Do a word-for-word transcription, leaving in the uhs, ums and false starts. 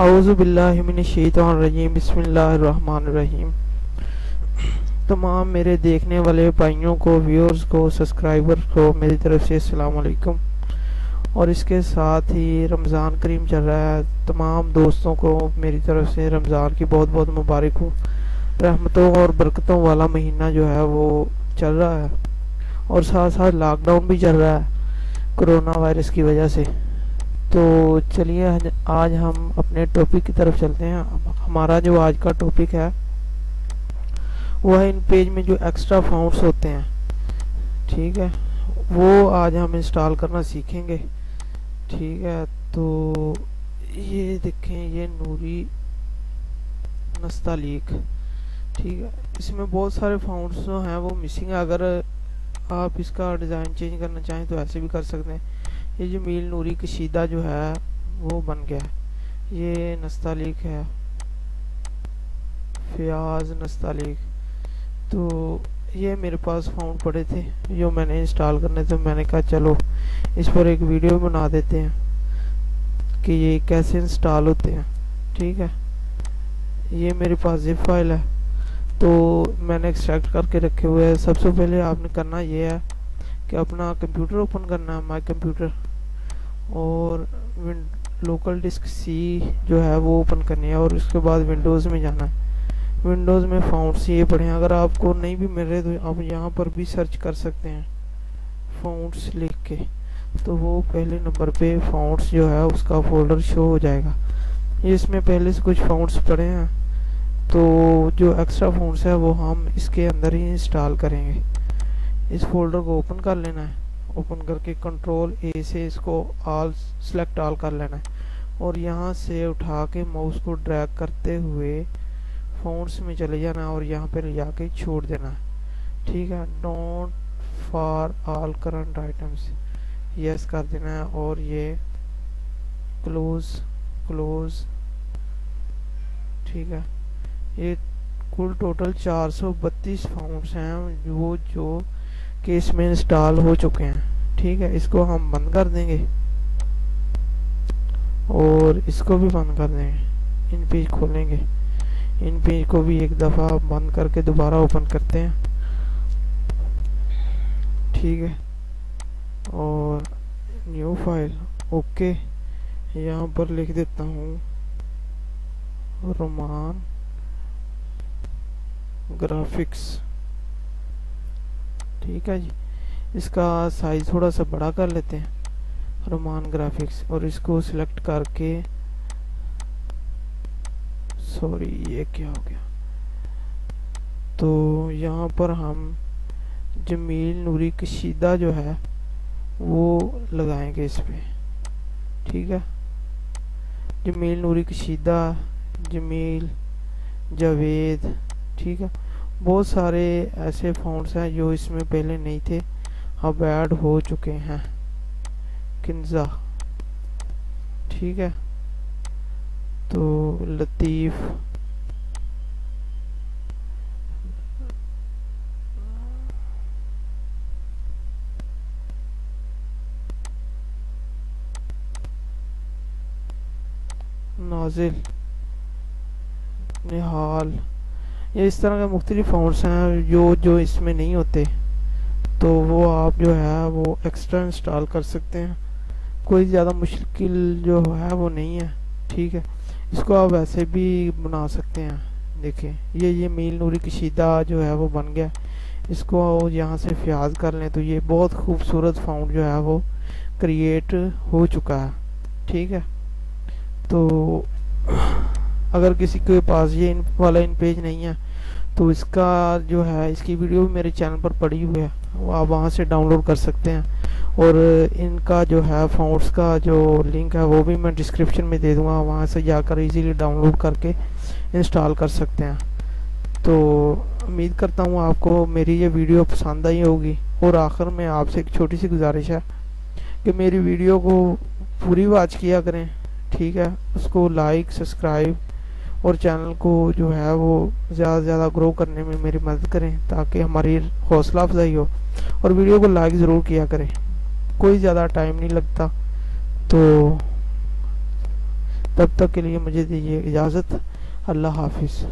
आऊज़ु बिल्लाहि मिनश शैतानिर रजीम, बिस्मिल्लाहिर रहमानिर रहीम। तमाम मेरे देखने वाले भाइयों को, व्यूअर्स को, सब्सक्राइबर्स को मेरी तरफ़ से अस्सलाम वालेकुम। और इसके साथ ही रमज़ान करीम चल रहा है, तमाम दोस्तों को मेरी तरफ़ से रमज़ान की बहुत बहुत मुबारक हो। रहमतों और बरकतों वाला महीना जो है वो चल रहा है, और साथ साथ लॉकडाउन भी चल रहा है कोरोना वायरस की वजह से। तो चलिए आज हम अपने टॉपिक की तरफ चलते हैं। हमारा जो आज का टॉपिक है वो है इन पेज में जो एक्स्ट्रा फाउंट्स होते हैं, ठीक है, वो आज हम इंस्टॉल करना सीखेंगे। ठीक है, तो ये देखें, ये नूरी नस्तालीक, ठीक है, इसमें बहुत सारे फाउंट्स जो हैं वो मिसिंग है। अगर आप इसका डिज़ाइन चेंज करना चाहें तो ऐसे भी कर सकते हैं। ये जमील नूरी कशीदा जो है वो बन गया है, ये नस्तालीक है, फ़याज़ नस्तालीक। तो ये मेरे पास फाउंड पड़े थे जो मैंने इंस्टॉल करने थे, मैंने कहा चलो इस पर एक वीडियो बना देते हैं कि ये कैसे इंस्टॉल होते हैं। ठीक है, ये मेरे पास जिप फाइल है, तो मैंने एक्सट्रैक्ट करके रखे हुए हैं। सबसे पहले आपने करना ये है कि अपना कंप्यूटर ओपन करना है, माई कंप्यूटर, और लोकल डिस्क सी जो है वो ओपन करनी है, और उसके बाद विंडोज़ में जाना है। विंडोज़ में फाउंट्स ये पढ़े हैं, अगर आपको नहीं भी मिल रहे तो आप यहाँ पर भी सर्च कर सकते हैं फाउंट्स लिख के, तो वो पहले नंबर पे फाउंट्स जो है उसका फोल्डर शो हो जाएगा। ये इसमें पहले से कुछ फाउंट्स पड़े हैं, तो जो एक्स्ट्रा फाउंट्स है वो हम इसके अंदर ही इंस्टॉल करेंगे। इस फोल्डर को ओपन कर लेना है, ओपन करके कंट्रोल ए से इसको ऑल सेलेक्ट ऑल कर लेना है, और यहाँ से उठा के माउस को ड्रैग करते हुए फाउंट्स में चले जाना है और यहाँ पर ले जाके छोड़ देना है। ठीक है, don't for all current items yes कर देना है, और ये क्लोज क्लोज। ठीक है, ये कुल टोटल चार सौ बत्तीस फाउंट्स हैं जो जो कि इसमें इंस्टॉल हो चुके हैं। ठीक है, इसको हम बंद कर देंगे और इसको भी बंद कर देंगे। इन पेज खोलेंगे, इन पेज को भी एक दफ़ा बंद करके दोबारा ओपन करते हैं। ठीक है, और न्यू फाइल, ओके, यहाँ पर लिख देता हूँ रोमान ग्राफिक्स। ठीक है जी, इसका साइज़ थोड़ा सा बड़ा कर लेते हैं, रोमान ग्राफिक्स, और इसको सिलेक्ट करके, सॉरी ये क्या हो गया, तो यहाँ पर हम जमील नूरी कशीदा जो है वो लगाएंगे इस पर। ठीक है, जमील नूरी कशीदा, जमील, जावेद, ठीक है, बहुत सारे ऐसे फाउंट्स हैं जो इसमें पहले नहीं थे, अब ऐड हो चुके हैं। किंजा, ठीक है, तो लतीफ़, नाजिल, निहाल, ये इस तरह के मुख्तलिफ फाउंट्स हैं जो जो इसमें नहीं होते, तो वो आप जो है वो एक्स्ट्रा इंस्टॉल कर सकते हैं। कोई ज़्यादा मुश्किल जो है वो नहीं है। ठीक है, इसको आप वैसे भी बना सकते हैं। देखिए, ये ये मील नूरी कशीदा जो है वो बन गया, इसको यहाँ से फ़याज़ कर लें, तो ये बहुत खूबसूरत फाउंट जो है वो क्रिएट हो चुका है। ठीक है, तो अगर किसी के पास ये इन वाला इन पेज नहीं है तो इसका जो है इसकी वीडियो भी मेरे चैनल पर पड़ी हुई है, आप वहाँ से डाउनलोड कर सकते हैं, और इनका जो है फाउंट्स का जो लिंक है वो भी मैं डिस्क्रिप्शन में दे दूँगा, वहाँ से जाकर इजीली डाउनलोड करके इंस्टॉल कर सकते हैं। तो उम्मीद करता हूँ आपको मेरी ये वीडियो पसंद आई होगी, और आखिर में आपसे एक छोटी सी गुजारिश है कि मेरी वीडियो को पूरी वॉच किया करें। ठीक है, उसको लाइक, सब्सक्राइब, और चैनल को जो है वो ज़्यादा से ज़्यादा ग्रो करने में मेरी मदद करें, ताकि हमारी हौसला अफजाई हो, और वीडियो को लाइक ज़रूर किया करें, कोई ज़्यादा टाइम नहीं लगता। तो तब तक के लिए मुझे दीजिए इजाज़त, अल्लाह हाफिज़।